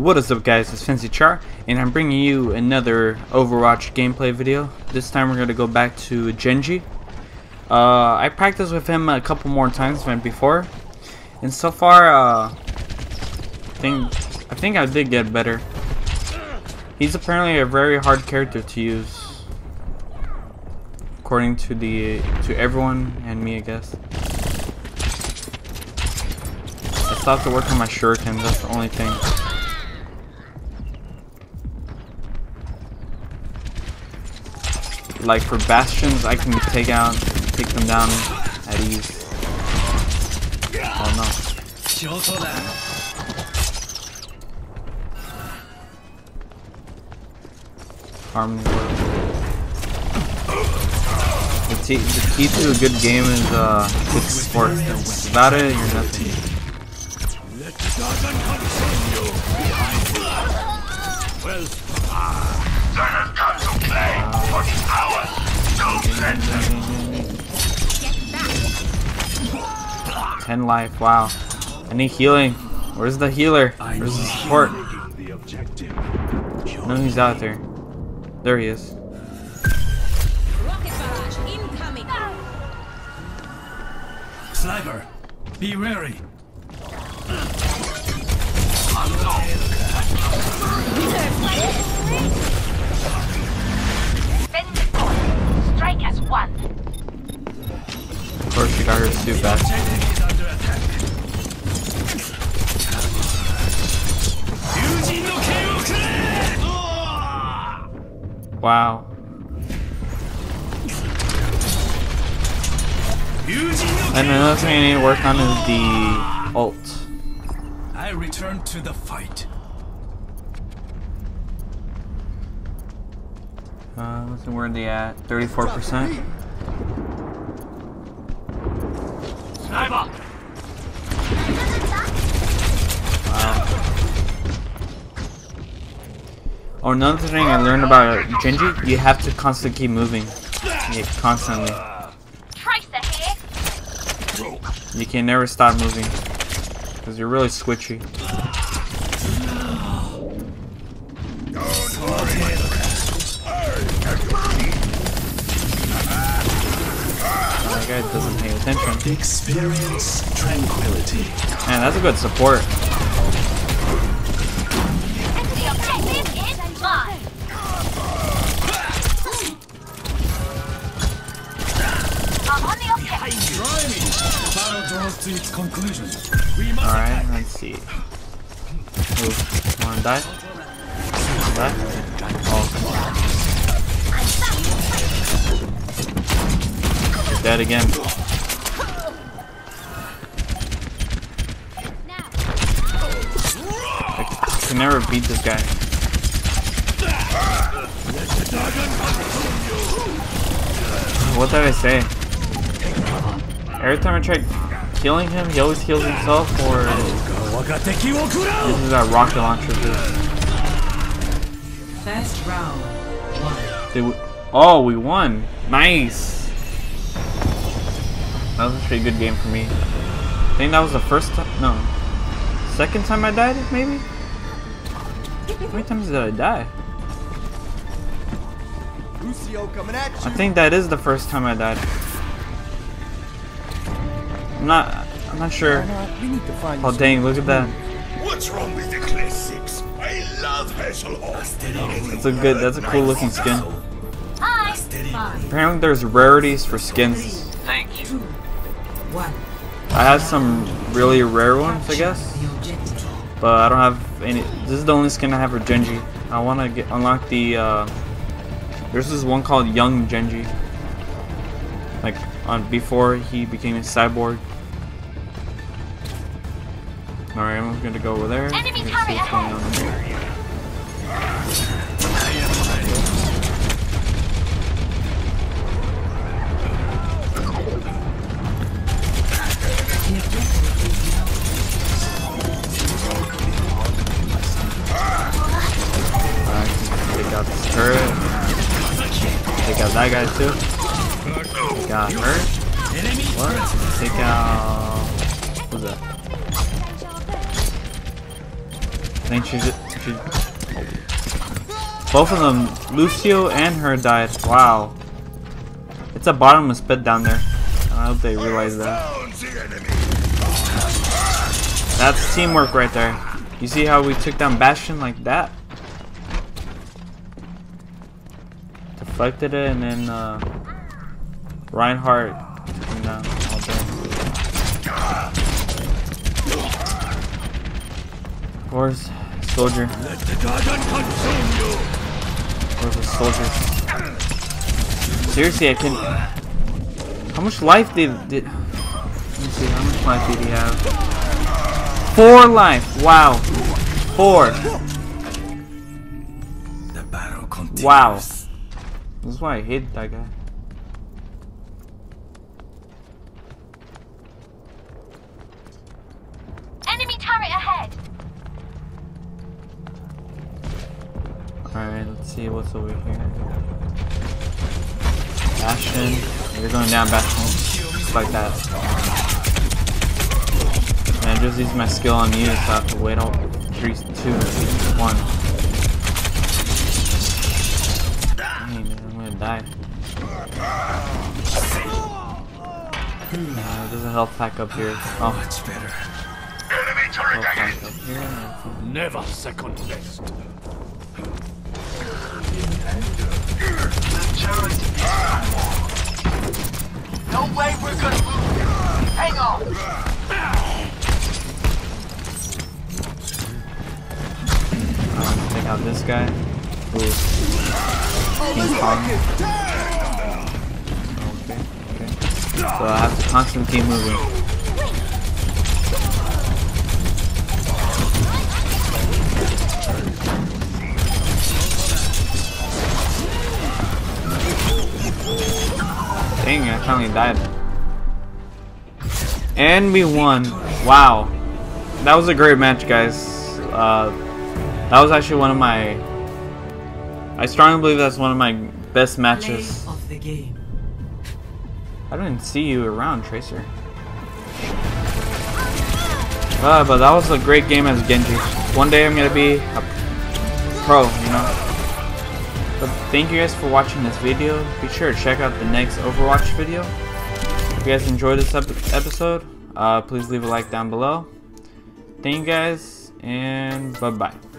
What is up, guys? It's Fancy Char, and I'm bringing you another Overwatch gameplay video. This time we're going to go back to Genji. I practiced with him a couple more times than before, and so far I think I did get better. He's apparently a very hard character to use, according to everyone and me, I guess. I still have to work on my shuriken, that's the only thing. Like for Bastions, I can take them down at ease. Oh no. Harmony World. The key to a good game is quick support. Without it, you're nothing. Let Satan consume you behind well, Satan comes to play for hours. Don't let them. 10 life, wow. I need healing. Where's the healer? Where's the support? No, he's out there. There he is. Rocket barrage incoming. Sniper, be wary. Defend the point. Strike as one. Of course, she got her too fast. Wow. And another thing I need to work on is the ult. I return to the fight. Listen, where are they at? 34%. Sniper. Wow. Oh, another thing I learned about Genji, you have to constantly keep moving. Yeah, constantly. Tracer here. You can never stop moving. Because you're really switchy. That guy doesn't pay attention. Experience tranquility. Man, that's a good support. To its conclusion. Alright, let's see. Ooh, wanna die? Oh, you're dead again. I can never beat this guy. What did I say? Every time I try killing him, he always heals himself, or this is our rocket launcher dude. First round. Oh, we won! Nice! That was a pretty good game for me. I think that was the first time, no. Second time I died, maybe? How many times did I die? Lucio coming at you. I think that is the first time I died. I'm not sure. Oh dang, look at that. What's wrong with the class 6? I love Hazel. That's a cool looking skin. Apparently there's rarities for skins. Thank you. I have some really rare ones, I guess. But I don't have any. This is the only skin I have for Genji. I wanna unlock the there's this one called Young Genji. Like before he became a cyborg. Alright, I'm gonna go over there. Enemy target at home. I can take out this turret. Take out that guy too. Got her. What? Take out. What's that? I think she's She, both of them, Lucio and her, died. Wow. It's a bottomless pit down there. I hope they realize that. That's teamwork right there. You see how we took down Bastion like that? Deflected it, and then Reinhardt came down. Where's soldier? Where's the soldier? Seriously, I can. How much life did let's see, how much life did he have? 4 life! Wow! 4! The battle continues. Wow. This is why I hate that guy. Enemy turret ahead! Alright, let's see what's over here. Bastion. You're going down, Bastion, just like that. And I just use my skill on you, so I have to wait all 3, 2, 1. Dang, man, I'm gonna die. There's a health pack up here. Oh, that's better. Enemy turret ahead. Never second best. The turret. No way we're gonna move here. Hang on. Take out this guy. Okay. So I have to constantly keep moving. Dang, I finally died. And we won. Wow. That was a great match, guys. That was actually one of my... I strongly believe that's one of my best matches. Of the game. I didn't see you around, Tracer. But that was a great game as Genji. One day I'm going to be a pro, you know. But thank you guys for watching this video. Be sure to check out the next Overwatch video. If you guys enjoyed this episode, please leave a like down below. Thank you guys, and bye-bye.